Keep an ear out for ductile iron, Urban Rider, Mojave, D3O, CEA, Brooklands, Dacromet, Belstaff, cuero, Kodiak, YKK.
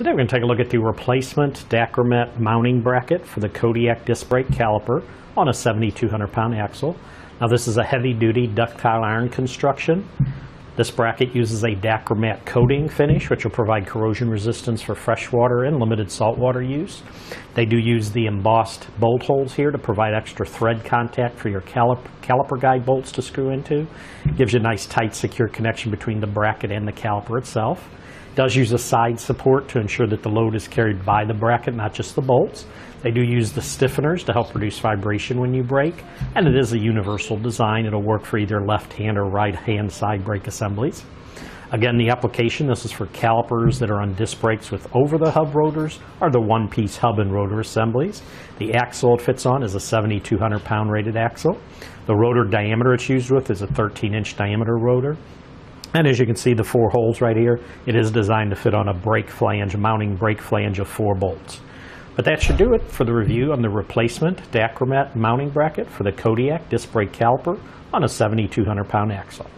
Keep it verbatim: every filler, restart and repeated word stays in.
Today we're going to take a look at the replacement Dacromet mounting bracket for the Kodiak disc brake caliper on a seventy-two hundred pound axle. Now this is a heavy duty ductile iron construction. This bracket uses a Dacromet coating finish, which will provide corrosion resistance for freshwater and limited saltwater use. They do use the embossed bolt holes here to provide extra thread contact for your caliper, caliper guide bolts to screw into. Gives you a nice, tight, secure connection between the bracket and the caliper itself. Does use a side support to ensure that the load is carried by the bracket, not just the bolts. They do use the stiffeners to help reduce vibration when you brake, and it is a universal design. It'll work for either left-hand or right-hand side brake assemblies. Again, the application, this is for calipers that are on disc brakes with over-the-hub rotors or the one-piece hub and rotor assemblies. The axle it fits on is a seventy-two hundred pound rated axle. The rotor diameter it's used with is a thirteen inch diameter rotor. And as you can see, the four holes right here, it is designed to fit on a brake flange, mounting brake flange of four bolts. But that should do it for the review on the replacement Dacromet mounting bracket for the Kodiak disc brake caliper on a seventy-two hundred pound axle.